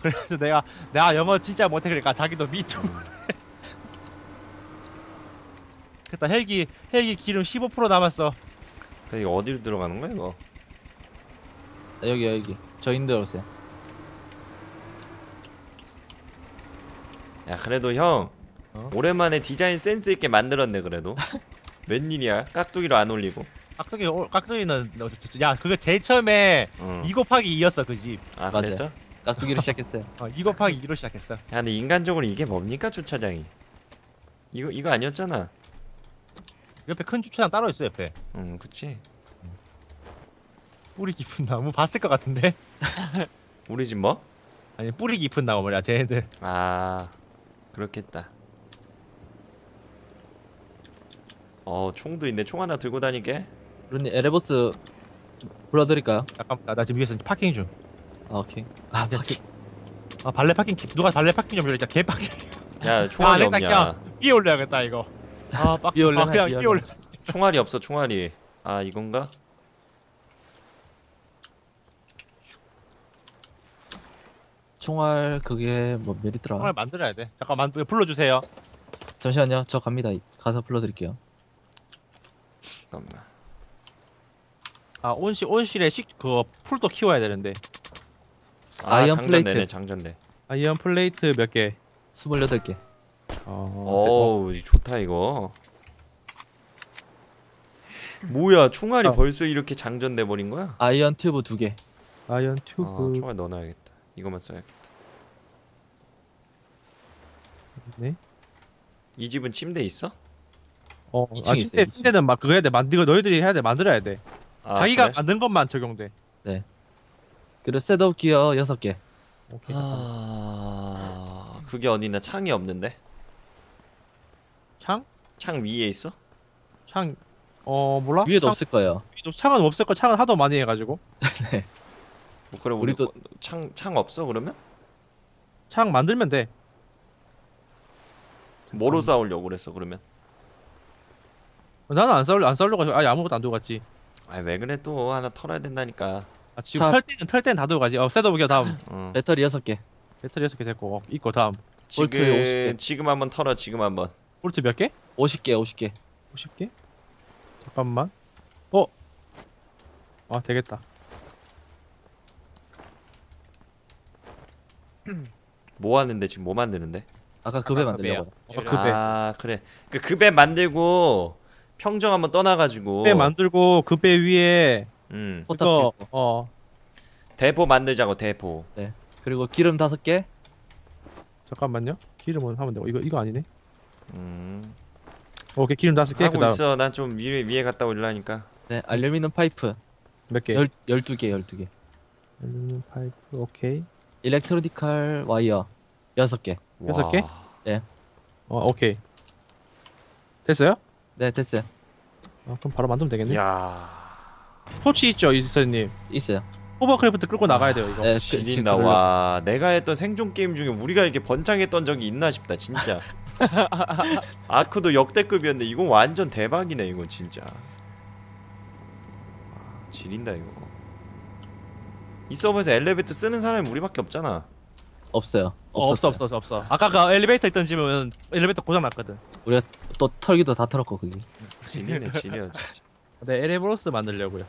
그래서 내가 영어 진짜 못해. 그러니까 자기도 미투를 됐다. 헬기 기름 15% 남았어. 이거 어디로 들어가는 거야 이거? 여기 저 인들 오세요. 야 그래도 형 오랜만에 디자인 센스 있게 만들었네 그래도. 웬일이야 깍두기로 안 올리고. 깍두기는 야 그거 제일 처음에 2 곱하기 2였어 그 집. 아 그랬죠? 깍두기로 시작했어요. 2 곱하기 2로 시작했어. 야 근데 인간적으로 이게 뭡니까 주차장이? 이거 아니었잖아. 옆에 큰 주차장 따로 있어 옆에. 그치. 뿌리 깊은 나무 봤을 것 같은데. 우리 집 뭐? 아니 뿌리 깊은 나무 말이야 쟤네들. 아 그렇겠다. 총도 있네. 총 하나 들고 다니게. 루님 에레보스 불러드릴까요? 잠깐 나 지금 위에서 파킹 중. 오케이. 아 파킹. 아 발레 파킹 누가 발레 파킹 좀 열자 개빡쳐. 야 총알이 없냐? 그냥 위에 올려야겠다 이거. 아 빡. 위에 올려. 그냥 위에 올려. 총알이 없어 총알이. 아 이건가? 총알 그게 뭐 메리트라. 총알 만들어야 돼. 잠깐 불러주세요. 잠시만요. 저 갑니다. 가서 불러드릴게요. 잠깐만. 아 온실에 그 풀도 키워야 되는데. 아, 아이언 플레이트. 장전되네, 장전돼. 아이언 플레이트 몇 개? 28개. 어우 좋다 이거. 뭐야 총알이 벌써 이렇게 장전돼 버린 거야? 아이언 튜브 2개. 아이언 튜브. 총알 넣어놔야겠다. 이거만 써야겠다. 네? 이 집은 침대 있어? 2층 있어요. 침대는 막 그거 해야 돼. 너희들이 해야 돼. 만들어야 돼. 아, 자기가 그래? 만든 것만 적용돼. 네. 그리고 셋업 기어 6개. 오케이. 아... 그게 어디나 창이 없는데? 창? 창 위에 있어? 창... 몰라? 위에도 창... 없을 거예요. 창은 없을 거. 창은 하도 많이 해가지고. 네. 뭐 그럼 우리도 창 없어 그러면? 창 만들면 돼. 뭐로 싸우려고 그랬어 그러면? 나는 안 싸우려고 아니 아무것도 안 들고 갔지. 아 왜 그래 또 하나 털어야 된다니까. 아 지금 털 때는 다 들고 가지. 셋업 기어 다음. 배터리 6개. 배터리 6개 됐고 있고 다음. 볼트 50개. 지금 한번 털어 지금 한번. 볼트 몇 개? 50개. 50개? 잠깐만. 아 되겠다. 뭐 하는데 지금 뭐 만드는데? 아까 급에 만들려고. 아 그래. 그 급에 만들고. 평정 한번 떠나가지고 배 만들고 그 배 위에 포탑 짓고 대포 만들자고 대포. 네. 그리고 기름 5개. 잠깐만요. 기름은 하면 되고 이거 아니네. 오케이 기름 5개. 하고 그다음. 있어. 난 좀 위에 갔다 올라니까. 네. 알루미늄 파이프 몇 개? 12개. 알루미늄 파이프 오케이. 일렉트로니컬 와이어 6개. 6개? 네. 오케이. 됐어요? 네 됐어요. 그럼 바로 만들면 되겠네. 야 토치 있죠 이스터님? 있어요. 호버크래프트 끌고 나가야 돼요 이거. 네, 지린다. 와 내가 했던 생존 게임 중에 우리가 이렇게 번창했던 적이 있나 싶다 진짜. 아크도 역대급이었는데 이건 완전 대박이네 이건 진짜. 지린다 이거. 이 서버에서 엘리베이터 쓰는 사람이 우리밖에 없잖아. 없어요. 없어. 아까 그 엘리베이터 있던 집은 엘리베이터 고장 났거든. 우리가 또 털기도 다 털었고 그게. 지리야 진짜. 네 엘레브로스 만들려고요.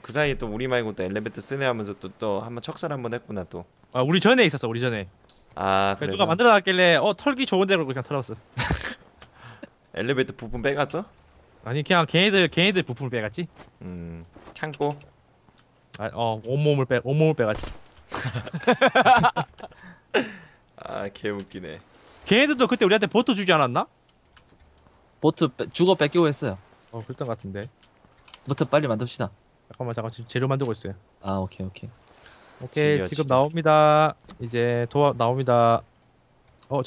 그 사이에 또 우리 말고 또 엘리베이터 쓰네 하면서 또 한번 척살 한번 했구나 또. 아 우리 전에 있었어 우리 전에. 아 그래. 누가 만들어놨길래 털기 좋은데 그러고 그냥 털었어. 엘리베이터 부품 빼갔어? 아니 그냥 걔네들 부품을 빼갔지. 창고. 온몸을 빼갔지. 아 개웃기네. 걔네들도 그때 우리한테 보트 주지 않았나? 보트 주고 뺏기고 했어요. 그랬던 것 같은데. 보트 빨리 만듭시다. 잠깐만 지금 재료 만들고 있어요. 아 오케이 지금 진짜. 나옵니다. 이제 나옵니다.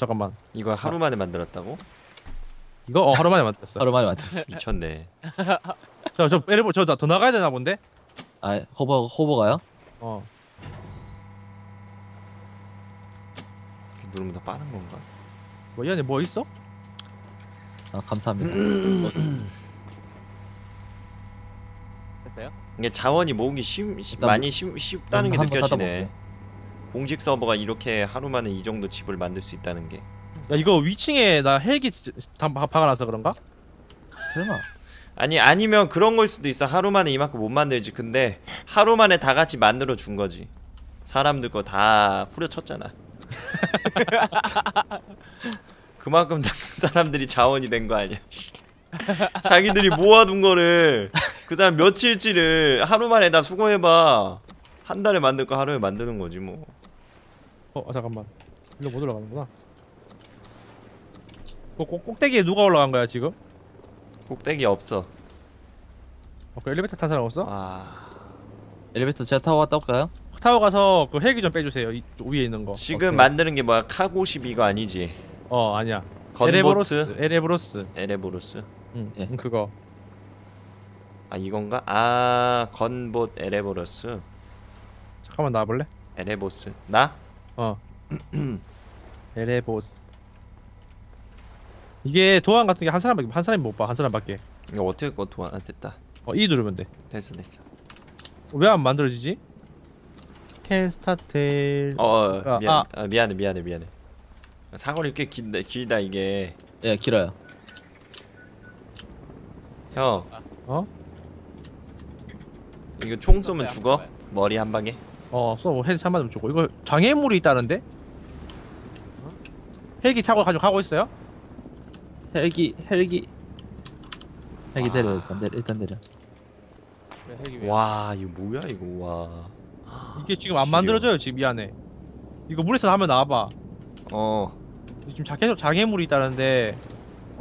잠깐만 이거 하루 만에 만들었다고? 이거? 하루 만에 만들었어. 미쳤네. 저 더 나가야 되나 본데? 아 호버가요? 누르면 더 빠른 건가? 이 안에 뭐 있어? 아 감사합니다. 됐어요? 이게 자원이 모으기 쉽다는 게 느껴지네. 공식 서버가 이렇게 하루만에 이 정도 집을 만들 수 있다는 게. 야 이거 위층에 나 헬기 다 박아놔서 그런가? 설마. 아니 아니면 그런 걸 수도 있어. 하루만에 이만큼 못 만들지. 근데 하루만에 다 같이 만들어 준 거지. 사람들 거 다 후려쳤잖아. 그만큼 사람들이 자원이 된 거 아니야. 자기들이 모아둔 거를 그 사람 며칠치를 하루만에 다 수거해봐. 한 달에 만들 거 하루에 만드는 거지 뭐. 잠깐만 일로 못 올라가는구나. 꼭대기에 누가 올라간 거야 지금? 꼭대기 없어. 그 엘리베이터 탄 사람 없어? 아... 엘리베이터 제가 타고 갔다 올까요? 타고 가서 그 헬기 좀 빼주세요. 이, 위에 있는 거 지금 어때요? 만드는 게 뭐야? 카고십 이거 아니지? 아니야. 건보트? 엘레브로스. 엘레브로스? 응. 예. 그거 아 이건가? 아... 건봇 엘레브로스. 잠깐만 나와볼래? 엘레보스. 나? 엘레보스. 이게 도안 같은 게 한 사람밖에 못 봐. 한 사람밖에. 이거 어떻게 꺼 도안? 아 됐다. E 누르면 돼. 됐어 됐어. 왜 안 만들어지지? Can start. 미안해. 사거리 꽤 길다 이게. 예 길어요. 형. 이거 총 쏘면 죽어? 머리 한 방에? 쏘고 헤드 3만 좀 주고. 이거 장애물이 있다는데? 헬기 타고 가고 있어요? 헬기 와. 내려 일단 내려. 와 이거 뭐야 이거. 와 이게 지금 안 만들어져요 지금. 미안해. 이거 물에서 나면 나와봐. 지금 계속 장애물이 있다는데.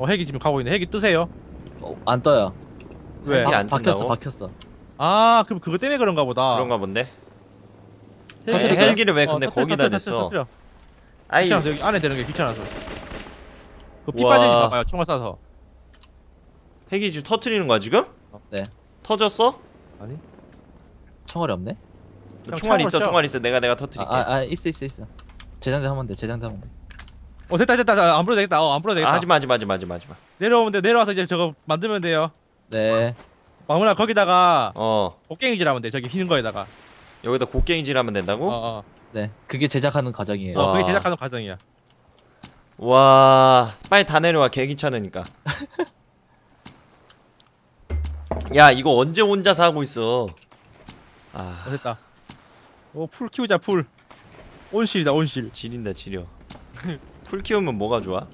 헬기 지금 가고 있네. 헬기 뜨세요? 안 떠요. 왜? 안 뜬다고? 박혔어. 아 그럼 그거 때문에 그런가 보다. 그런가 본데? 헬기를 왜 근데 거기다 댔어? 귀찮아서 여기 안에 대는 게 귀찮아서. 그 피 빠지지 봐봐요 총알 쏴서. 헬기 지금 터트리는 거야 지금? 네. 터졌어? 아니. 총알이 없네? 총알 있어. 내가 터트릴게. 있어. 재장전 하면 돼. 됐다. 안 불어도 되겠다. 하지마. 내려오면 돼. 내려와서 이제 저거 만들면 돼요. 네. 마무라 거기다가 곡괭이질 하면 돼. 저기 휘는 거에다가. 여기다 곡괭이질 하면 된다고? 네. 그게 제작하는 과정이에요. 그게 제작하는 과정이야. 와 빨리 다 내려와. 개 귀찮으니까. 야 이거 언제 혼자서 하고 있어. 아 됐다. 풀 키우자. 풀 온실이다. 온실 지린다 지려. 풀 키우면 뭐가 좋아?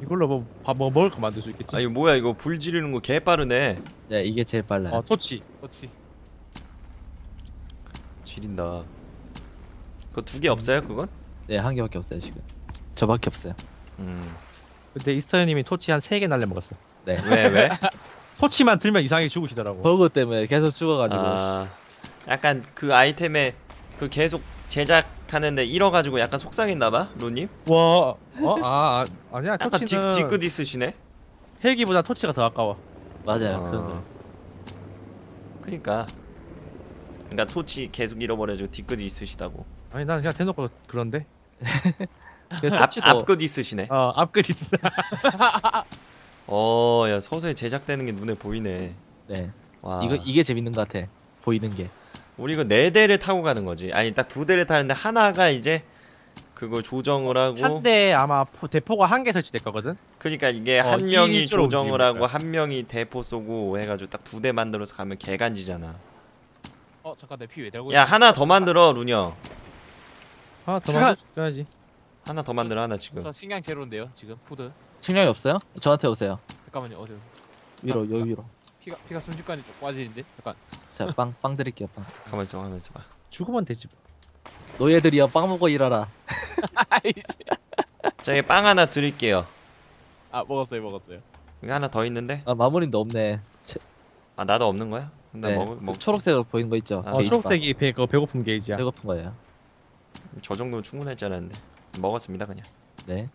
이걸로 뭐 먹을 거 만들 수 있겠지? 아 이거 뭐야 이거. 불 지르는 거 개 빠르네. 네 이게 제일 빨라요. 토치 지린다. 그거 2개 없어요 그건? 네 1개밖에 없어요 지금. 저밖에 없어요. 근데 이스터님이 토치 한 3개 날려 먹었어. 네. 왜? 토치만 들면 이상하게 죽으시더라고. 버그 때문에 계속 죽어가지고. 약간 그 아이템에 그 계속 제작하는데 잃어가지고 약간 속상했나봐 로님? 와. 아니야. 약간 토치는 뒤끝 있으시네. 헬기보다 토치가 더 아까워. 맞아요. 그니까 토치 계속 잃어버려가지고 뒤끝이 있으시다고. 아니 난 그냥 대놓고 그런데. 앞끝 있으시네. 앞끝 있어. 야 서서히 제작되는 게 눈에 보이네. 네. 와. 이게 재밌는 것 같아. 보이는 게. 우리 이거 4대를 타고 가는 거지. 아니 딱 2대를 타는데 하나가 이제 그걸 조정을 하고. 한 대 아마 대포가 1개 설치될 거거든. 그러니까 이게 한 명이 조정을 하고 한 명이 대포 쏘고 해가지고 딱 2대 만들어서 가면 개간지잖아. 잠깐 내 피 왜 달고 있어? 야 하나 더 만들어 루녀. 더 만들어야지. 하나 더 만들어. 하나 지금 저 식량 제로인데요 지금. 푸드 식량이 없어요? 저한테 오세요. 잠깐만요. 어디 위로. 여기 위로. 피가 순식간에 좀 빠지는데? 잠깐. 자 빵 드릴게요. 빵 가만있어 봐. 죽으면 되지 뭐. 노예들이여 빵 먹고 일하라. 저기 빵 하나 드릴게요. 먹었어요. 여기 하나 더 있는데? 마무리도 없네. 나도 없는 거야? 네 초록색으로 보이는 거 있죠? 초록색이 배고픔 게이지야. 배고픈 거예요. 저 정도면 충분할 줄 알았는데. 먹었습니다 그냥. 네.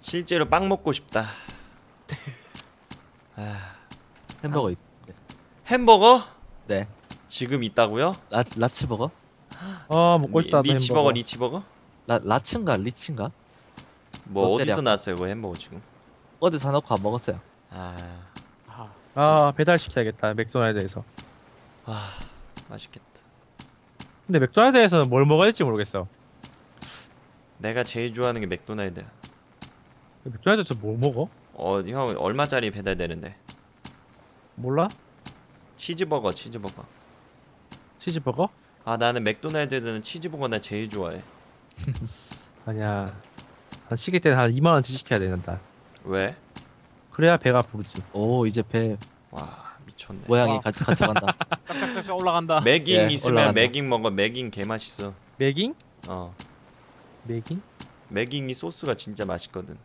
실제로 빵 먹고 싶다. 햄버거 있대. 햄버거? 네. 지금 있다고요? 라치버거? 먹고 싶다. 리치버거? 라치인가? 뭐 어디서 나왔어요 그 햄버거 지금? 어디 사놓고 안 먹었어요. 배달 시켜야겠다 맥도날드에서. 맛있겠다. 근데 맥도날드에서는 뭘 먹어야 될지 모르겠어. 내가 제일 좋아하는 게 맥도날드야. 맥도날드에서 뭘 먹어? 형 얼마짜리 배달되는데? 몰라? 치즈버거. 치즈버거? 아, 나는 맥도날드는 치즈버거 나 제일 좋아해. 아니야, 한 시계 때는 한 2만원치 시켜야 된다. 왜? 그래야 배가 부르지. 오, 이제 배. 와, 미쳤네. 모양이 같이 간다. 딱딱딱딱 올라간다. 매깅 있으면 올라간다. 매깅 먹어. 매깅 개맛있어. 매깅? 매깅? 매깅이 소스가 진짜 맛있거든.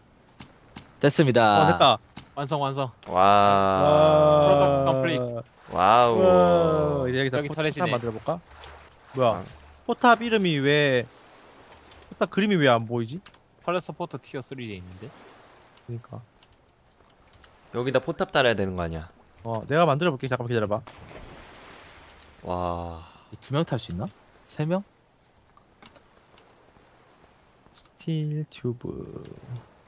됐습니다. 됐다. 완성. 와. 프로덕트 컴플리트. 와우. 이제 여기다 포탑 만들어볼까? 뭐야? 포탑 이름이 왜? 포탑 그림이 왜 안 보이지? 팔레스 포트 티어 3에 있는데. 그러니까. 여기다 포탑 달아야 되는 거 아니야? 내가 만들어볼게. 잠깐만 기다려봐. 와. 2명 탈 수 있나? 3명? 스틸 튜브.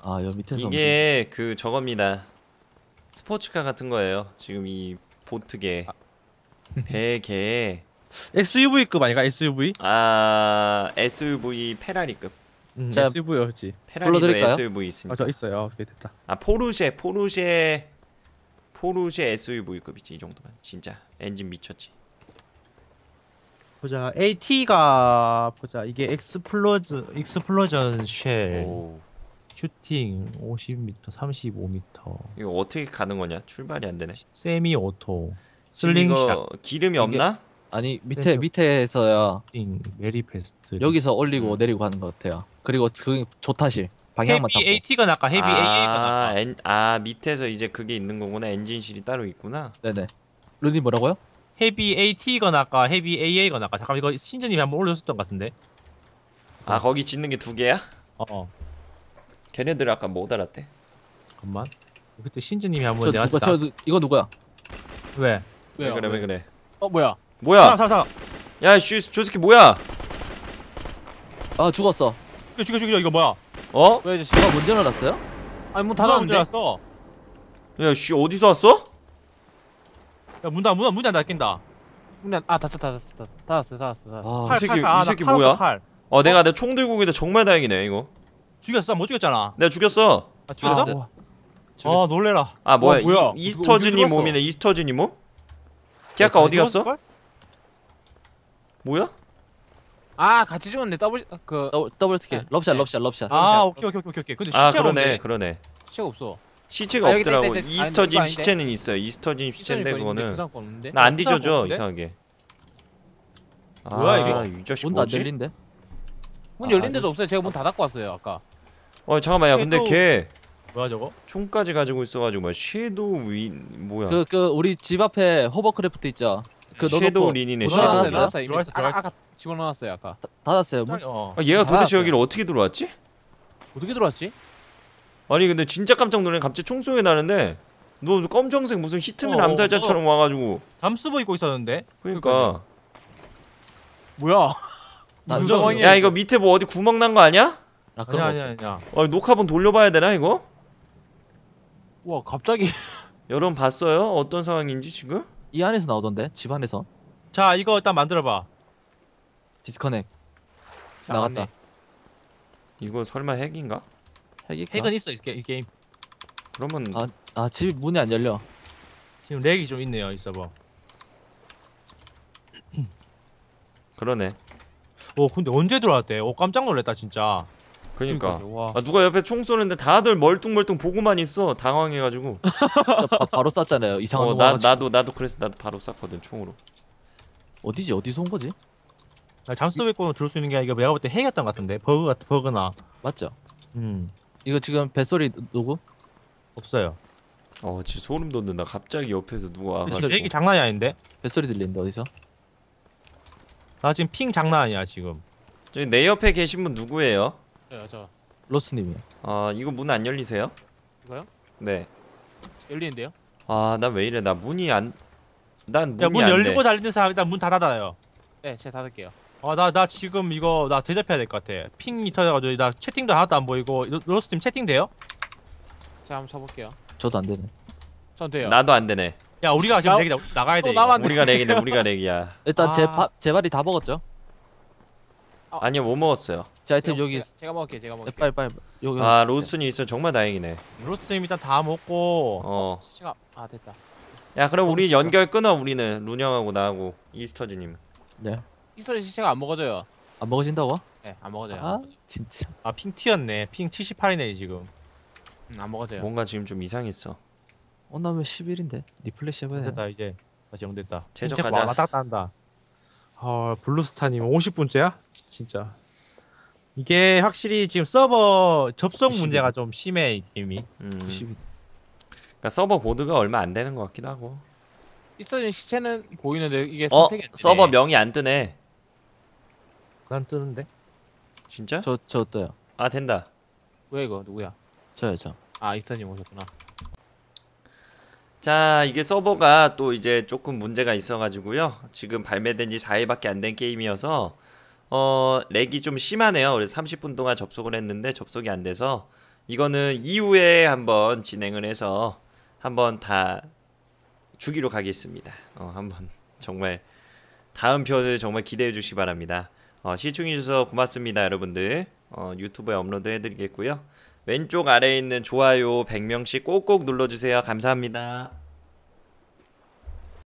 아, 여기 밑에서 이게 움직여. 그 저겁니다. 스포츠카 같은 거예요. 지금 이 보트계, 배계. SUV급 아닌가? SUV? 아, SUV 페라리급. SUV였지. 페라리도 SUV 있습니다. 저 있어요. 오케이, 됐다. 아, 포르쉐 SUV급이지. 이 정도면 진짜 엔진 미쳤지. 보자. AT가 보자. 이게 익스플로전 쉘. 오. 슈팅 50m, 35m. 이거 어떻게 가는 거냐? 출발이 안 되네. 세미 오토. 슬링샷. 기름이 없나? 아니, 밑에서야 메리 패스트. 여기서 올리고 내리고 하는 것 같아요. 그리고 그 조타실 방향만 잡고. 헤비 AT가 나까 헤비 AA가 나까. 아, 밑에서 이제 그게 있는 거구나. 엔진실이 따로 있구나. 네네. 루니 뭐라고요? 헤비 AT가 나까 헤비 AA가 나까. 잠깐 이거 신전님이 한번 올렸었던 것 같은데. 아, 거기 짓는 게 2개야? 걔네들 아까 못 알았대. 잠깐만. 그때 신즈님이 한번 내가 이거 누구야? 왜 그래? 뭐야? 사람. 야, 저 새끼 뭐야? 아, 죽었어. 죽여. 이거 뭐야? 왜 누가 먼저 알았어요? 아니, 문 닫았는데. 누가 먼저 왔어? 야, 어디서 왔어? 야, 문 안 닫힌다. 닫았어. 이 새끼 뭐야? 내가 내 총 들고 오기도 정말 다행이네, 이거. 죽였어? 못 죽였잖아. 내가 죽였어. 아, 죽였어? 아, 놀래라. 아, 뭐야? 이스터즈님 몸이네. 이스터즈님 몸? 걔 아까 어디 갔어? 뭐야? 아, 같이 죽었네. 더블 스킬. 럽샷. 아, 오케이. 근데 시체가 없네. 그러네. 시체가 없어. 시체가 없더라고. 이스터즈님 시체는 있어요. 이스터즈님 시체인데 그거는 나 안 뒤져줘, 이상하게. 뭐야 이거? 이 자식 뭐지? 문 열린 데도 없어요. 제가 문 닫았고 왔어요, 아까. 잠깐만, 야, 근데 걔 뭐야 저거? 총까지 가지고 있어가지고 뭐야? 섀도우 윈 뭐야? 우리 집 앞에 호버크래프트 있죠? 섀도우 린이네. 들어왔어요. 아까 집어넣었어요, 아까. 닫았어요, 문? 얘가 도대체 여기를 어떻게 들어왔지? 아니, 근데 진짜 깜짝 놀래. 갑자기 총소리 나는데 너 검정색 무슨 히트맨 암살자처럼 와가지고 담수복 입고 있었는데? 그러니까. 뭐야? 야, 이거 밑에 뭐 어디 구멍 난 거 아니야? 아니야. 녹화본 돌려봐야 되나 이거? 와, 갑자기. 여러분 봤어요? 어떤 상황인지 지금? 이 안에서 나오던데? 집 안에서. 자, 이거 일단 만들어봐. 디스커넥. 나갔다. 맞네. 이거 설마 핵인가? 핵은 있어 이 게임. 그러면 집 문이 안 열려. 지금 렉이 좀 있네요 이 서버. 그러네. 근데 언제 들어왔대? 깜짝 놀랐다 진짜. 그니까. 아, 누가 옆에 총 쏘는데 다들 멀뚱멀뚱 보고만 있어. 당황해가지고. 바로 쐈잖아요. 이상한 거. 나도 그래서 나도 바로 쐈거든 총으로. 어디서 온 거지? 잠수백권으로 들을 수 있는 게 아니라 내가 볼 때 핵이었던 것 같은데. 버그나. 맞죠? 이거 지금 뱃소리 누구? 없어요. 진짜 소름 돋는다. 갑자기 옆에서 누가 와가지고. 핵이 장난이 아닌데? 뱃소리 들리는데 어디서? 나 지금 핑 장난 아니야 지금. 저기 내 옆에 계신 분 누구예요? 저 로스님이요. 이거 문 안 열리세요? 이거요? 네. 열리는데요? 아, 난 왜 이래? 나 문이 안. 난 문이 안 돼. 문 열리고 달리는 사람 일단 문 닫아놔요. 네, 제가 닫을게요. 나 지금 이거 나 대답해야 될 것 같아. 핑이 터져가지고 나 채팅도 하나도 안 보이고. 로스님 채팅 돼요? 제가 한번 쳐볼게요. 저도 안 되네. 전 돼요. 나도 안 되네. 야, 우리가 지금 렉이다. 나가야 돼. 우리가 렉이야. 일단 제 발이 다 먹었죠. 아니요 못 먹었어요. 제 아이템 여기 있어. 제가 먹을게 제가 먹을게. 빨리. 여기. 아 로스님 있어 정말 다행이네. 로스님 일단 다 먹고. 어. 아 됐다. 야 그럼 우리 진짜. 연결 끊어 우리는 룬형하고 나하고 이스터즈님. 네. 이스터즈 시체가 안 먹어져요. 안 먹어진다고? 네 안 먹어져요. 아 진짜. 아 핑 튀었네. 핑 78이네 지금. 안 먹어져요. 뭔가 지금 좀 이상했어. 어 나 왜 11인데? 리플레시 해봐야 돼. 됐다 이제 다시 영됐다. 제적 가자. 왔다 갔다 한다. 헐 블루스타님 50분째야? 진짜 이게 확실히 지금 서버 접속 90. 문제가 좀 심해 이 게임이. 90. 그러니까 서버 보드가 얼마 안 되는 것 같기도 하고. 있어진 시체는 보이는데 이게 선택이 안 되네. 서버 명이 안 뜨네. 난 뜨는데. 진짜? 저 떠요. 아 된다. 왜 이거 누구야? 저요. 아 있어진 오셨구나. 자 이게 서버가 또 이제 조금 문제가 있어가지고요. 지금 발매된 지 4일밖에 안 된 게임이어서 렉이 좀 심하네요. 그래서 30분 동안 접속을 했는데 접속이 안 돼서 이거는 이후에 한번 진행을 해서 한번 다 주기로 가겠습니다. 한번 정말 다음 편을 정말 기대해 주시기 바랍니다. 시청해 주셔서 고맙습니다 여러분들. 유튜브에 업로드 해드리겠고요. 왼쪽 아래에 있는 좋아요 100명씩 꼭꼭 눌러주세요. 감사합니다.